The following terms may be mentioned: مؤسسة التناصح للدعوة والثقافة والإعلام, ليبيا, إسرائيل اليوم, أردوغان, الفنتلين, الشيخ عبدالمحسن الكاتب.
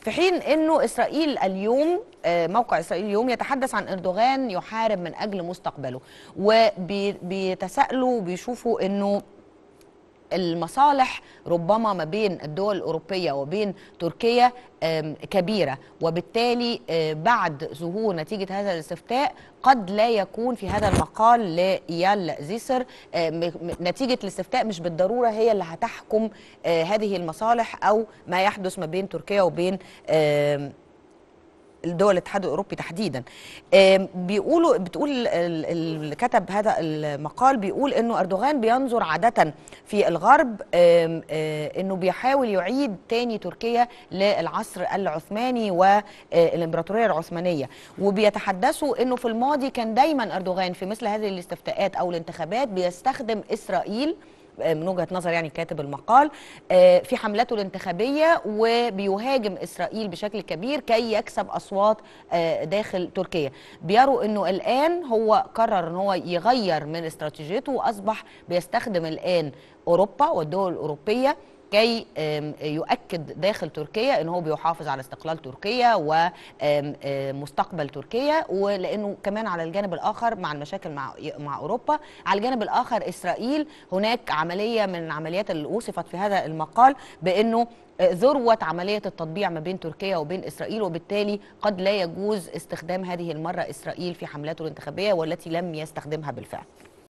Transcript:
في حين أنه إسرائيل اليوم، موقع إسرائيل اليوم يتحدث عن أردوغان يحارب من أجل مستقبله، وبيتسألوا وبيشوفوا أنه المصالح ربما ما بين الدول الأوروبية وبين تركيا كبيرة، وبالتالي بعد ظهور نتيجة هذا الاستفتاء قد لا يكون في هذا المقال لإيال زيسر نتيجة الاستفتاء مش بالضرورة هي اللي هتحكم هذه المصالح أو ما يحدث ما بين تركيا وبين الدول الاتحاد الاوروبي تحديدا. بتقول اللي كتب هذا المقال، بيقول انه اردوغان بينظر عاده في الغرب انه بيحاول يعيد تاني تركيا للعصر العثماني والامبراطوريه العثمانيه، وبيتحدثوا انه في الماضي كان دايما اردوغان في مثل هذه الاستفتاءات او الانتخابات بيستخدم اسرائيل من وجهة نظر يعني كاتب المقال في حملاته الانتخابية، وبيهاجم إسرائيل بشكل كبير كي يكسب أصوات داخل تركيا. بيروا أنه الآن هو قرر أنه هو يغير من استراتيجيته، وأصبح بيستخدم الآن أوروبا والدول الأوروبية كي يؤكد داخل تركيا أنه هو بيحافظ على استقلال تركيا ومستقبل تركيا، ولأنه كمان على الجانب الآخر مع المشاكل مع أوروبا، على الجانب الآخر إسرائيل هناك عملية من العمليات اللي وصفت في هذا المقال بأنه ذروة عملية التطبيع ما بين تركيا وبين إسرائيل، وبالتالي قد لا يجوز استخدام هذه المرة إسرائيل في حملاته الانتخابية والتي لم يستخدمها بالفعل.